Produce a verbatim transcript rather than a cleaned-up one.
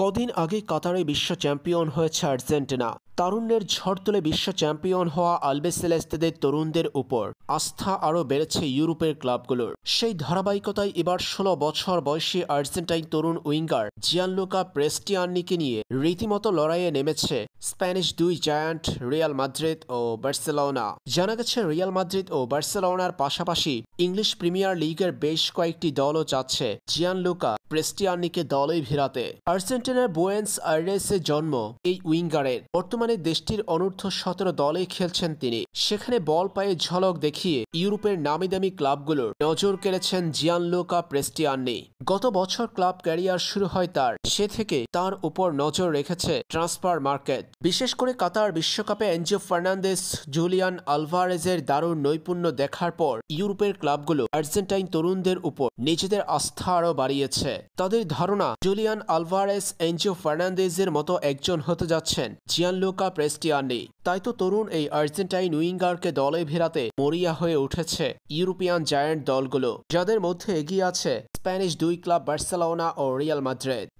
কদিন আগে কাতারে বিশ্ব চ্যাম্পিয়ন হয়েছে আর্জেন্টিনা। তারুণ্যের ঝড় তুলে বিশ্ব চ্যাম্পিয়ন হওয়া আলবেসেলেস্তেদের তরুণদের উপর আস্থা আরও বেড়েছে ইউরোপের ক্লাবগুলোর। সেই ধারাবাহিকতায় এবার ষোলো বছর বয়সী আর্জেন্টাইন তরুণ উইঙ্গার জিয়ানলুকা প্রেস্টিয়ানিকে নিয়ে রীতিমতো লড়াইয়ে নেমেছে স্প্যানিশ দুই জায়ান্ট রিয়াল মাদ্রিদ ও বার্সেলোনা। জানা গেছে, রিয়াল মাদ্রিদ ও বার্সেলোনার পাশাপাশি ইংলিশ প্রিমিয়ার লিগের বেশ কয়েকটি দলও চাচ্ছে জিয়ানলুকা প্রেস্টিয়ানিকে দলে ভিড়াতে। আর্জেন্টিনার বুয়েন্স আইরেসে জন্ম এই উইঙ্গারের। বর্তমানে দেশটির অনূর্ধ্ব সতেরো দলে খেলছেন তিনি। সেখানে বল পায়ে ঝলক দেখিয়ে ইউরোপের নামি দামি ক্লাবগুলোর নজর কেড়েছেন জিয়ানলুকা প্রেস্টিয়ানি। গত বছর ক্লাব ক্যারিয়ার শুরু হয় তার। সে থেকে তার উপর নজর রেখেছে ট্রান্সফার মার্কেট, বিশেষ করে কাতার বিশ্বকাপে এনজো ফার্নান্দেস, জুলিয়ান আলভারেজের দারুণ নৈপুণ্য দেখার পর ইউরোপের ক্লাবগুলো আর্জেন্টাইন তরুণদের উপর নিজেদের আস্থা আরও বাড়িয়েছে। তাদের ধারণা, জুলিয়ান আলভারেজ, এনজো ফার্নান্দেজের মতো একজন হতে যাচ্ছেন জিয়ানলুকা প্রেস্টিয়ানি। তাই তো তরুণ এই আর্জেন্টাইন উইঙ্গারকে দলে ফেরাতে মরিয়া হয়ে উঠেছে ইউরোপিয়ান জায়ান্ট দলগুলো, যাদের মধ্যে এগিয়ে আছে স্প্যানিশ দুই ক্লাব বার্সেলোনা ও রিয়াল মাদ্রিদ।